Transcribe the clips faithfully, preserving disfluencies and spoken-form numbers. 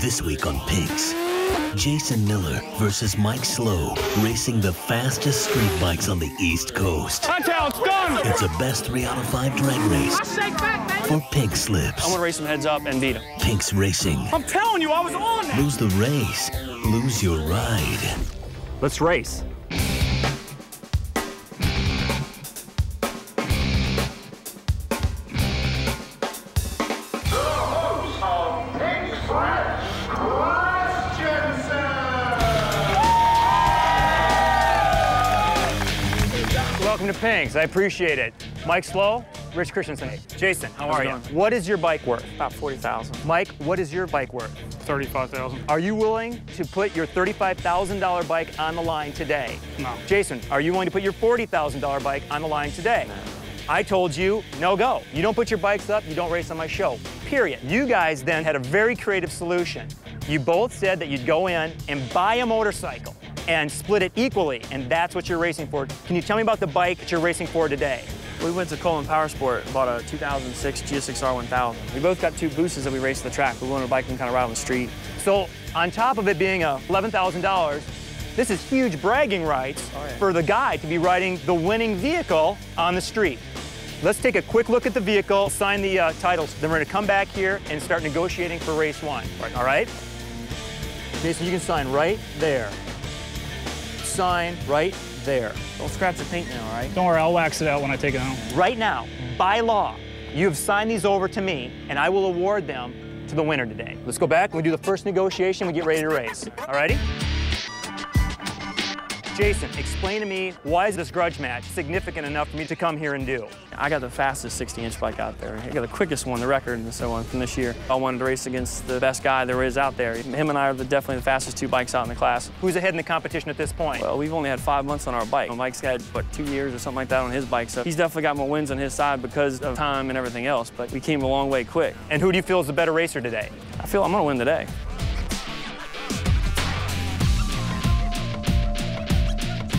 This week on Pinks, Jason Miller versus Mike Slowe, racing the fastest street bikes on the East Coast. Huntel, it's done! It's a best three out of five drag race for Pink Slips. I'm gonna race them heads up and beat them. Pinks Racing. I'm telling you, I was on that. Lose the race, lose your ride. Let's race. Welcome to Pinks, I appreciate it. Mike Slowe, Rich Christensen. Hey. Jason, how How's are you? Going? What is your bike worth? About forty thousand dollars. Mike, what is your bike worth? thirty-five thousand dollars. Are you willing to put your thirty-five thousand dollar bike on the line today? No. Jason, are you willing to put your forty thousand dollar bike on the line today? No. I told you, no go. You don't put your bikes up, you don't race on my show, period. You guys then had a very creative solution. You both said that you'd go in and buy a motorcycle and split it equally, and that's what you're racing for. Can you tell me about the bike that you're racing for today? We went to Cullen Power Sport and bought a two thousand six G S X R one thousand. We both got two boosts that we raced the track. We wanted a bike and kind of ride on the street. So on top of it being eleven thousand dollars, this is huge bragging rights oh, yeah. for the guy to be riding the winning vehicle on the street. Let's take a quick look at the vehicle, sign the uh, titles. Then we're gonna come back here and start negotiating for race one, right. all right? Jason, you can sign right there. Sign right there. Don't scratch the paint now, all right? Don't worry, I'll wax it out when I take it home. Right now, by law, you have signed these over to me, and I will award them to the winner today. Let's go back, we do the first negotiation, we get ready to race. All righty? Jason, explain to me, why is this grudge match significant enough for me to come here and do? I got the fastest sixty inch bike out there. I got the quickest one, the record, and so on from this year. I wanted to race against the best guy there is out there. Him and I are the, definitely the fastest two bikes out in the class. Who's ahead in the competition at this point? Well, we've only had five months on our bike. Mike's had, what, two years or something like that on his bike, so he's definitely got more wins on his side because of time and everything else, but we came a long way quick. And who do you feel is the better racer today? I feel I'm gonna win today.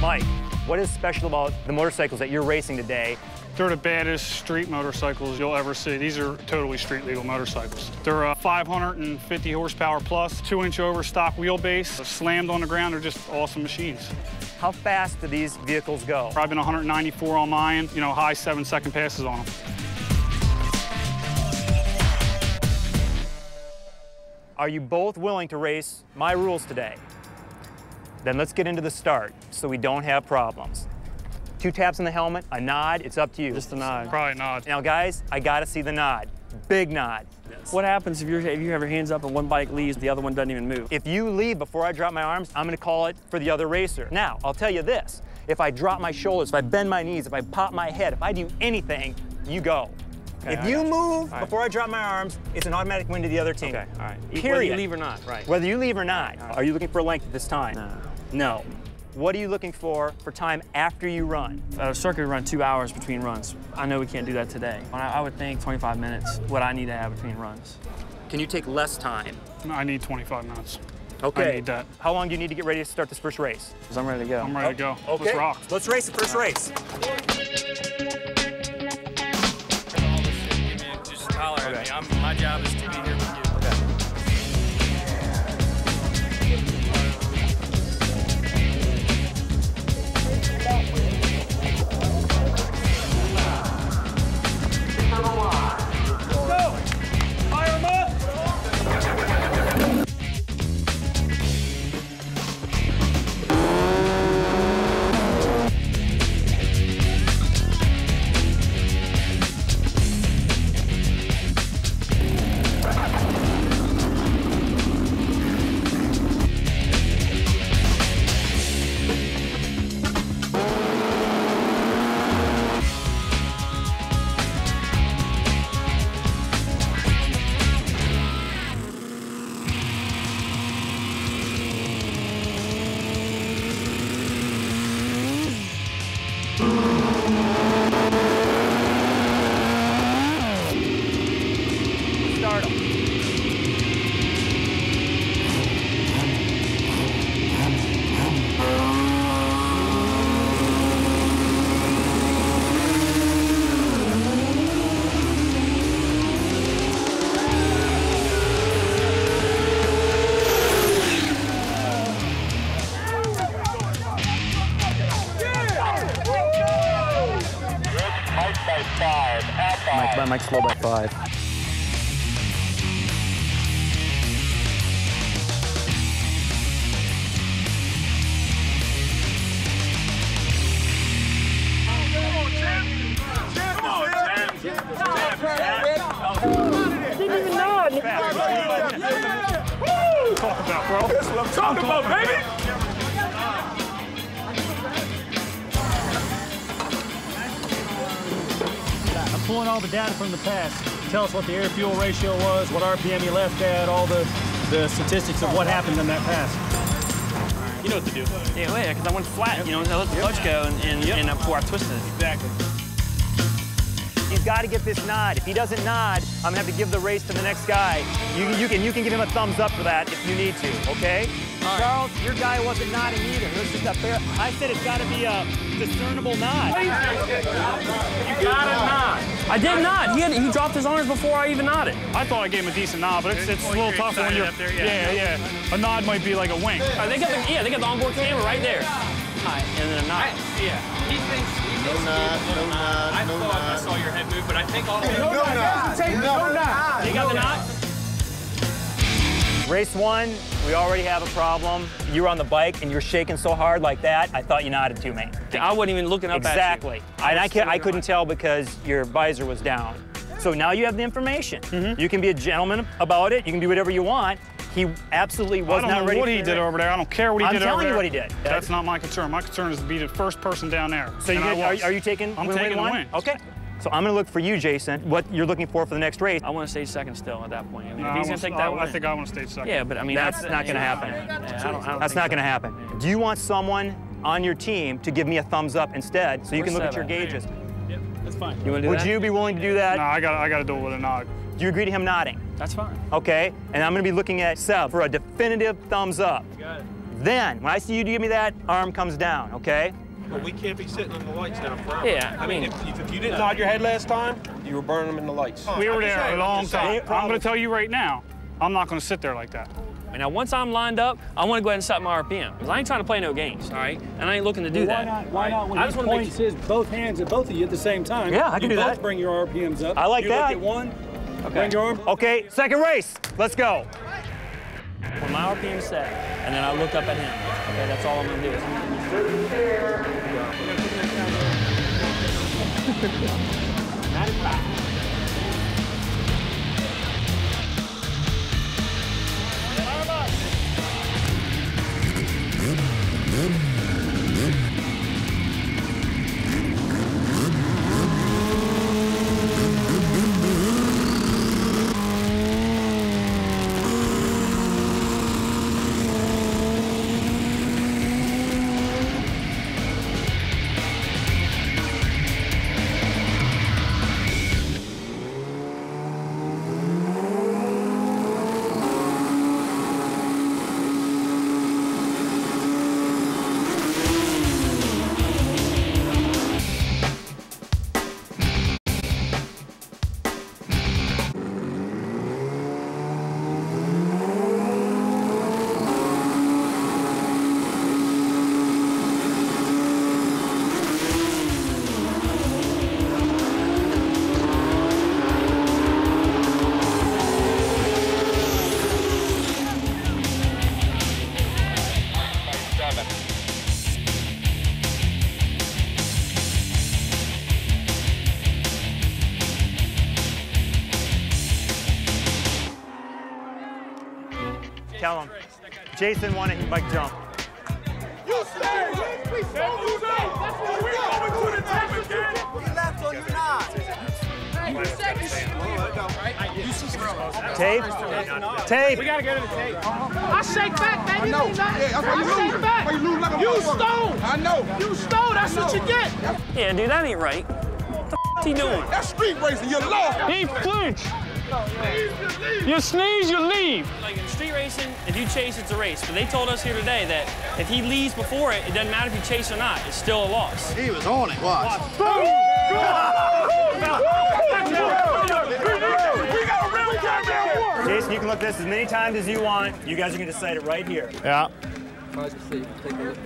Mike, what is special about the motorcycles that you're racing today? They're the baddest street motorcycles you'll ever see. These are totally street legal motorcycles. They're uh, five hundred fifty horsepower plus, two inch over stock wheelbase, slammed on the ground. They're just awesome machines. How fast do these vehicles go? I've been one ninety-four on mine, you know, high seven second passes on them. Are you both willing to race my rules today? Then let's get into the start so we don't have problems. Two taps on the helmet, a nod, it's up to you. Just a nod. Probably a nod. Now guys, I gotta see the nod. Big nod. Yes. What happens if, you're, if you have your hands up and one bike leaves, the other one doesn't even move? If you leave before I drop my arms, I'm gonna call it for the other racer. Now, I'll tell you this. If I drop my shoulders, if I bend my knees, if I pop my head, if I do anything, you go. Okay, if you move right. before I drop my arms, it's an automatic win to the other team. Okay, all right. Period. Whether you leave or not, right. Whether you leave or not. Right. Are you looking for length at this time? No. No. What are you looking for for time after you run? A uh, circuit run two hours between runs. I know we can't do that today. I, I would think twenty-five minutes, what I need to have between runs. Can you take less time? I need twenty-five minutes. Okay. I need that. How long do you need to get ready to start this first race? Because I'm ready to go. I'm ready oh, to go. Okay. Let's rock. Let's race the first right. race. Okay. I mean, I'm, my job is to be here with you. Mike Slowe by five. That's what I'm talking about, baby! I'm pulling all the data from the past. Tell us what the air-fuel ratio was, what R P M he left at, all the, the statistics of what happened in that pass. You know what to do. Yeah, yeah, because I went flat, yep. you know, I let the clutch yep. go, and, and, yep. and I, before I twisted it. Exactly. He's got to get this nod. If he doesn't nod, I'm gonna have to give the race to the next guy. You, you can you can give him a thumbs up for that if you need to. Okay, right. Charles, your guy wasn't nodding either. It was just up there. I said it's got to be a discernible nod. You got to nod. I did nod. He had, he dropped his honors before I even nodded. I thought I gave him a decent nod, but it's it's a little tougher when you're up there. Yeah, yeah, yeah. A nod might be like a wink. Right, they got the yeah they got the onboard camera right there. Right, and then a nod. I, yeah. He thinks. No nod, no nod, I no thought nod. I saw your head move, but I think all of them. No nod, no nod. You got the nod? Race one, we already have a problem. You were on the bike and you're shaking so hard like that, I thought you nodded to me. I wasn't even looking up exactly. at you. Exactly. And I, can, I couldn't tell because your visor was down. So now you have the information. Mm-hmm. You can be a gentleman about it. You can do whatever you want. He absolutely was not ready. I don't know what he did over there. I don't care what he did over there. I'm telling you what he did. That's not my concern. My concern is to be the first person down there. So you guys, are, are you taking? I'm taking the win. Okay. So I'm gonna look for you, Jason. What you're looking for for the next race? I want to stay second still at that point. I mean, no, if he's gonna take that win. I think I want to stay second. Yeah, but I mean that's, that's not gonna happen. Yeah, I don't, I don't that's not so. gonna happen. Yeah. Do you want someone on your team to give me a thumbs up instead, so you can look at your gauges? Yep, that's fine. You wanna do that? Would you be willing to do that? No, I got I got to do it with a nod. Do you agree to him nodding? That's fine. Okay, and I'm gonna be looking at Seb for a definitive thumbs up. You got it. Then, when I see you give me that, arm comes down, okay? But we can't be sitting on the lights now forever. Yeah, I mean, mean if, if you didn't nod your head last time, you were burning them in the lights. We were there a long time. I'm gonna tell you right now, I'm not gonna sit there like that. Now, once I'm lined up, I want to go ahead and set my R P M. Because I ain't trying to play no games, all right? And I ain't looking to do well, why that. Not, why right? not when I just want to make his both hands at both of you at the same time? Yeah, I can do that. You both bring your R P Ms up. I like you that. You look at one. Okay. Okay, second race. Let's go. When my R P M's set, and then I look up at him. Okay, that's all I'm gonna do. Is I'm gonna do this. Tell him. Jason won it, he bike jump. You stay! You stay! We're going to the top again! You left on your nine. You said you should leave. Tape? Tape! We got to go to the tape. I shake back, baby. You leave that. I shake back. You stole! I know. You stole, that's what you get. Yeah, dude, that ain't right. What the f*** he doing? That's street racing, you lost. He flinched. You sneeze, you leave. Like in street racing, if you chase, it's a race. But they told us here today that if he leaves before it, it doesn't matter if you chase or not. It's still a loss. He was on it. Watch. Boom! We got a real goddamn war. Jason, you can look this as many times as you want. You guys are gonna decide it right here. Yeah. Nice to see you. Take a look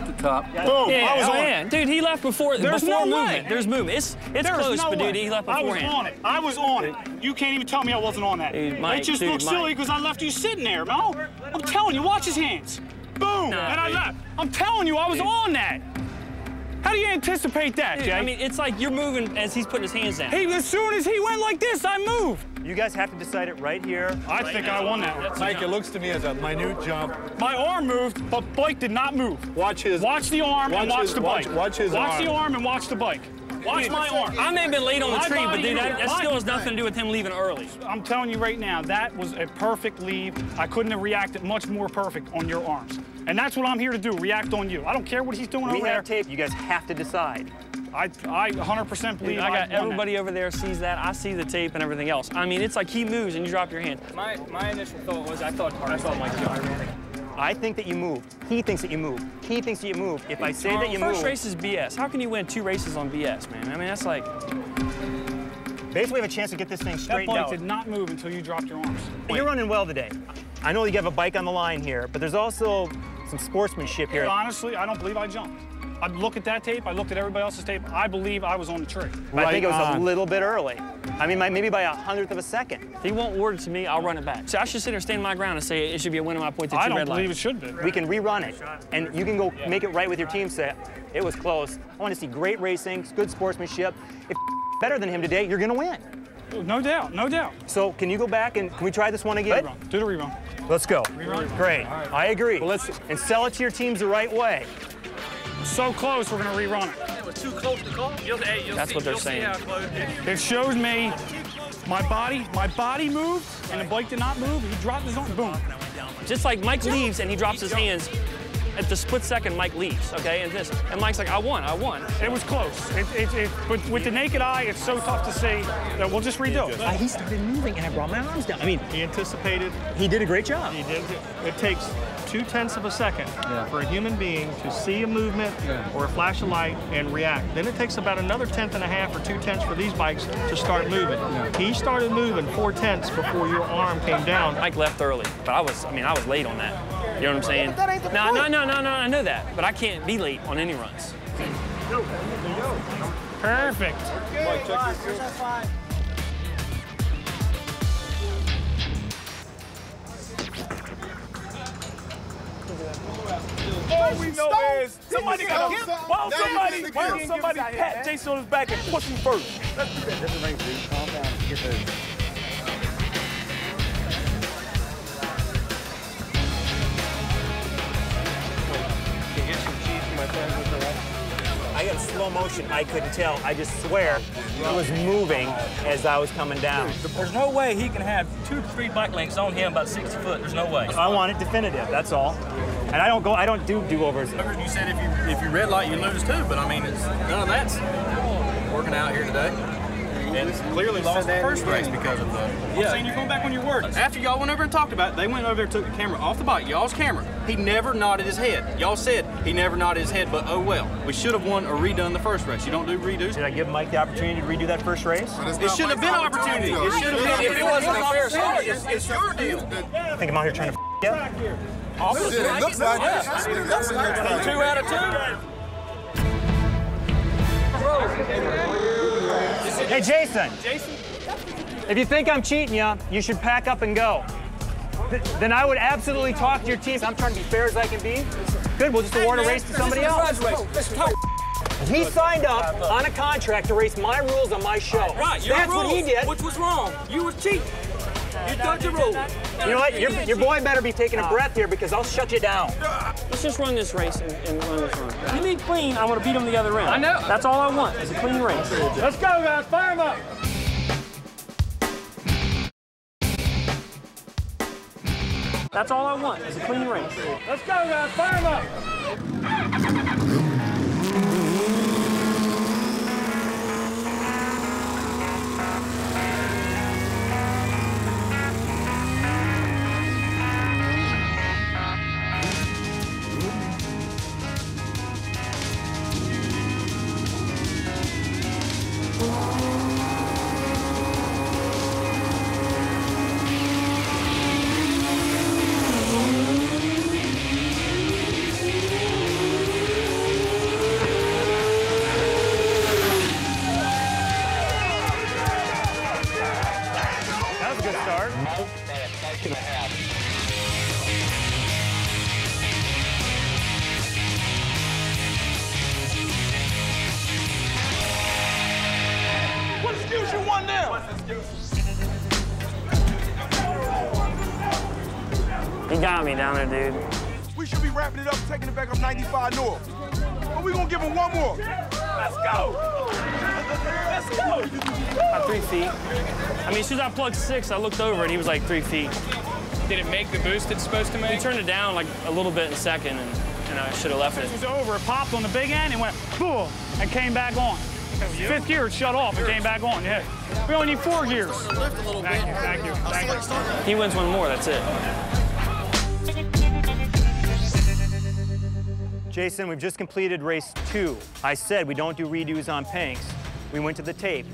at the top. Boom! Yeah, I was oh on man. It. Dude, he left before, There's before no movement. Way. There's movement. It's, it's There's close, no but, dude, way. He left beforehand. I was on it. I was on it. You can't even tell me I wasn't on that. Dude, Mike, it just dude, looks Mike. silly because I left you sitting there, no? I'm telling you, watch his hands. Boom! Nah, and I dude. left. I'm telling you, I was dude. on that. How do you anticipate that, Dude, Jay? I mean, it's like you're moving as he's putting his hands down. He, as soon as he went like this, I moved. You guys have to decide it right here. I right think now. I won that one. Mike, it looks to me as a minute jump. My arm moved, but Blake did not move. Watch his. Watch the arm watch and watch his, the bike. Watch, watch his watch arm. Watch the arm and watch the bike. Watch my arm. I may have been late on the my tree, but dude, that, that still has nothing to do with him leaving early. I'm telling you right now, that was a perfect leave. I couldn't have reacted much more perfect on your arms. And that's what I'm here to do, react on you. I don't care what he's doing we over there. Tape. You guys have to decide. I one hundred percent believe dude, I got everybody that. over there sees that. I see the tape and everything else. I mean, it's like he moves and you drop your hand. My, my initial thought was I thought I thought Mike Slowe. I think that you moved. He thinks that you moved. He thinks that you moved. If I say that you moved. First race is B S. How can you win two races on B S, man? I mean, that's like. Basically, we have a chance to get this thing straightened out. That bike did not move until you dropped your arms. Wait. You're running well today. I know you have a bike on the line here, but there's also some sportsmanship here. Honestly, I don't believe I jumped. I looked at that tape. I looked at everybody else's tape. I believe I was on the tree. Right I think it was on. a little bit early. I mean, maybe by a hundredth of a second. If he won't award it to me, I'll run it back. So I should sit there, stand my ground, and say it should be a win on my point to two red lines. I don't believe it should be. We can rerun it, and you can go yeah. make it right with your team set. It was close. I want to see great racing, good sportsmanship. If you're better than him today, you're going to win. No doubt, no doubt. So can you go back and can we try this one again? Rerun. Do the rerun. Let's go. Rerun. Great. Right. I agree. Well, let's and sell it to your teams the right way. So close, we're going to rerun it. It was too close to call. You'll, hey, you'll That's see, what they're you'll saying. It. it shows me my body, my body moved, and the bike did not move. He dropped his own. Boom. Just like Mike leaves and he drops his hands. At the split second, Mike leaves, okay? And this, and Mike's like, I won, I won. It was close. It, it, it, with, with the naked eye, it's so tough to see that we'll just redo it. Uh, he started moving, and I brought my arms down. I mean, he anticipated. He did a great job. He did. It takes two tenths of a second yeah. for a human being to see a movement yeah. or a flash of light and react. Then it takes about another tenth and a half or two tenths for these bikes to start moving. Yeah. He started moving four tenths before your arm came down. Mike left early, but I was, I mean, I was late on that. You know what I'm saying? That ain't the no, no, no, no, no, I know that, but I can't be late on any runs. Perfect. Okay, five, five. All we know is somebody got him. Why don't somebody, why don't somebody pat Jason on his back and push him first? Let's do that. That's the right thing. Calm down. Get those. I got slow motion. I couldn't tell. I just swear it was moving as I was coming down. There's no way he can have two to three bike lengths on him about sixty foot. There's no way. I want it definitive. That's all. And I don't go. I don't do do-overs. You said if you if you red light, you lose too. But I mean, it's none of that's working out here today. And it's clearly lost the first race because of the. Yeah. I'm saying you're going back on your word. After y'all went over and talked about it, they went over there and took the camera off the bike, y'all's camera. He never nodded his head. Y'all said he never nodded his head, but oh well. We should have won or redone the first race. You don't do redos. Did I give Mike the opportunity to redo that first race? It shouldn't have been opportunity. It should have been. If it wasn't a fair start, it's your deal. I think I'm out here trying to f you. It looks like it. Two out of two. Hey, Jason. Jason? If you think I'm cheating you, you should pack up and go. Th then I would absolutely talk to your teams. I'm trying to be fair as I can be. Good, we'll just award a race to somebody else. He signed up on a contract to race my rules on my show. Right, your That's rules, what he did. Which was wrong. You were cheating. You dodged your rules. You know what? Your, your boy better be taking a breath here because I'll shut you down. Let's just run this race and, and run this run. You need clean. I want to beat him the other round. I know. That's all I want is a clean race. Let's go, guys. Fire him up. That's all I want is a clean race. Let's go, guys. Fire him up. six and a half. You won there. He got me down there, dude. We should be wrapping it up, taking it back up ninety-five north. But we're gonna give him one more. Let's go. Let's go. About three feet. I mean, as soon as I plugged six, I looked over and he was like three feet. Did it make the boost it's supposed to make? He turned it down like a little bit in second, and you know, I should have left it. It was over. It popped on the big end and went boom and came back on. Fifth gear, it shut off and came back on, yeah. We only need four gears. Lift a little bit. Thank you, thank you, thank you. He wins one more, that's it. Jason, we've just completed race two. I said we don't do redos on Pinks. We went to the tape.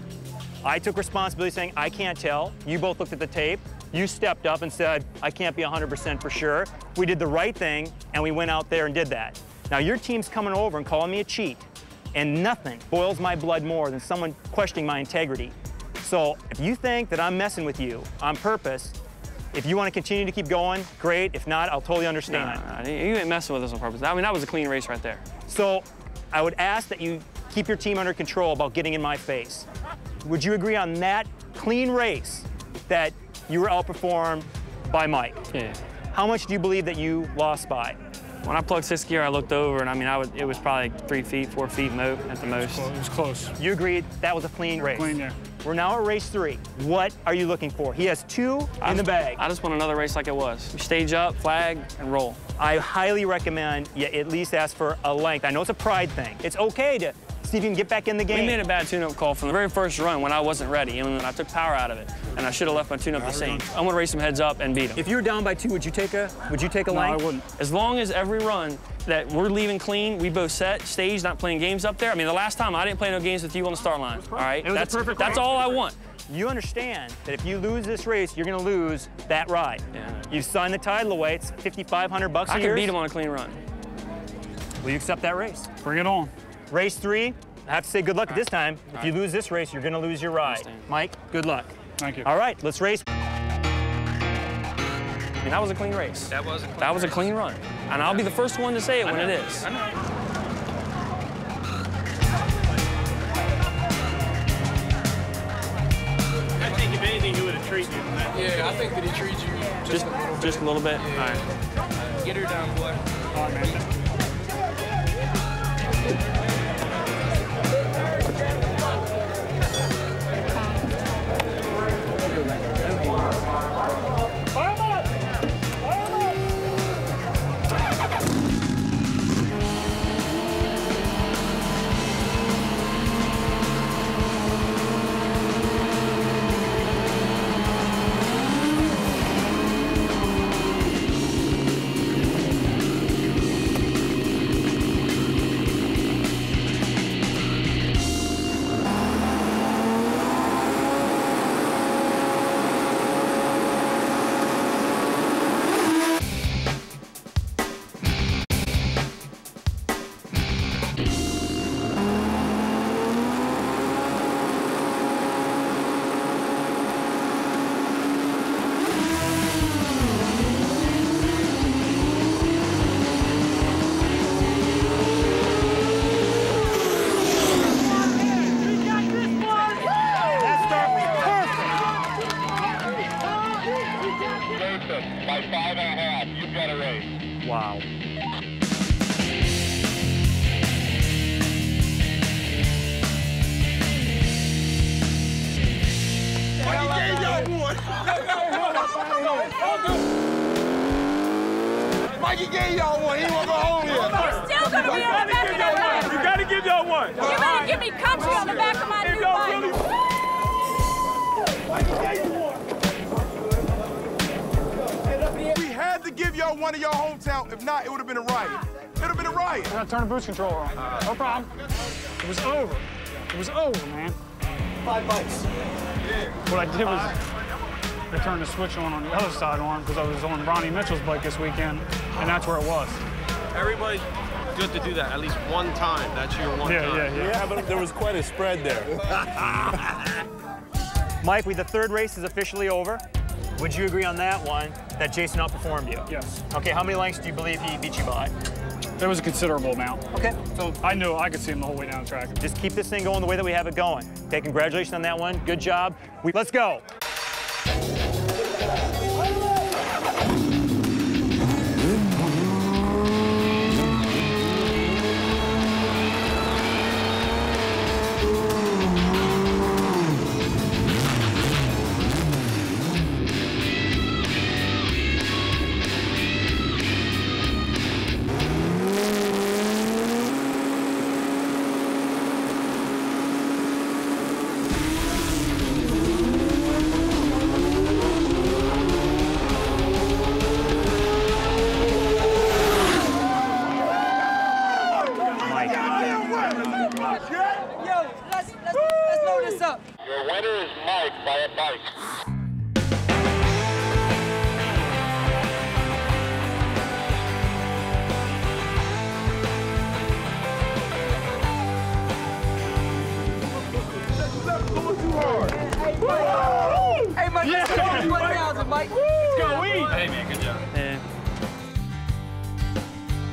I took responsibility saying, I can't tell. You both looked at the tape. You stepped up and said, I can't be one hundred percent for sure. We did the right thing, and we went out there and did that. Now, your team's coming over and calling me a cheat. And nothing boils my blood more than someone questioning my integrity. So if you think that I'm messing with you on purpose, if you want to continue to keep going, great. If not, I'll totally understand. No, no, no. You ain't messing with us on purpose. I mean, that was a clean race right there. So I would ask that you keep your team under control about getting in my face. Would you agree on that clean race that you were outperformed by Mike? Yeah. How much do you believe that you lost by? When I plugged sixth gear, I looked over, and I mean, I would, it was probably like three feet, four feet mo at the most. It was close. You agreed that was a clean race. Clean, yeah. We're now at race three. What are you looking for? He has two I in just, the bag. I just want another race like it was. Stage up, flag, and roll. I highly recommend you at least ask for a length. I know it's a pride thing. It's okay to see if you can get back in the game. We made a bad tune-up call from the very first run when I wasn't ready, and when I took power out of it, and I should have left my tune-up the same. I'm gonna race him heads up and beat him. If you were down by two, would you take a would you take a length? No, I wouldn't. As long as every run that we're leaving clean, we both set stage, not playing games up there. I mean, the last time I didn't play no games with you on the start line. All right, that's perfect. That's all I want. You understand that if you lose this race, you're gonna lose that ride. Yeah. You signed the title away. It's fifty-five hundred bucks a year. I can beat him on a clean run. Will you accept that race? Bring it on. Race three, I have to say good luck at this time. If you lose this race, you're gonna lose your ride. Mike, good luck. Thank you. All right, let's race. I mean, that was a clean race. That was a clean That was a clean run. And I'll be the first one to say it when it is. I know. I think if anything, he would have treated you. Yeah, I think that he treats you just, just a little bit. Just a little bit? Yeah. All right. Get her down, boy. All right, man. Mikey gave y'all one. He won't go home yet. We're still going to be on the back of that line. You got to give y'all one. You better give me country on the back of my new bike. Mikey gave you one. We had to give y'all one in your hometown. If not, it would have been a riot. It would have been a riot. I turned the boost controller on. No problem. It was over. It was over, man. Five bites. What I did was... I turned the switch on on the other side arm because I was on Ronnie Mitchell's bike this weekend, and that's where it was. Everybody's good to do that at least one time. That's your one yeah, time. Yeah, yeah, yeah. But there was quite a spread there. Mike, we, the third race is officially over. Would you agree on that one, that Jason outperformed you? Yes. Okay, how many lengths do you believe he beat you by? There was a considerable amount. Okay. So I knew I could see him the whole way down the track. Just keep this thing going the way that we have it going. Okay, congratulations on that one. Good job. We, let's go.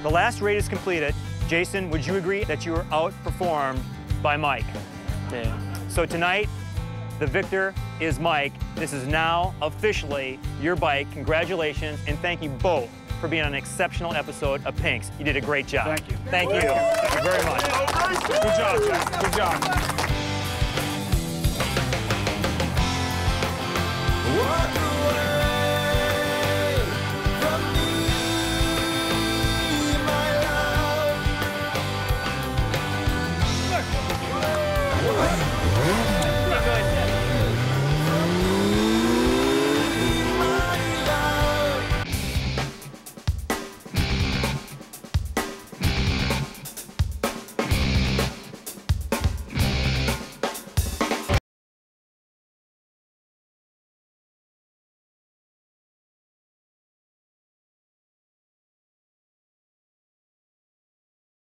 The last race is completed. Jason, would you agree that you were outperformed by Mike? Yeah. So tonight, the victor is Mike. This is now officially your bike. Congratulations, and thank you both for being on an exceptional episode of Pinks. You did a great job. Thank you. Thank you, thank you very much. Good job, Jack. Good job.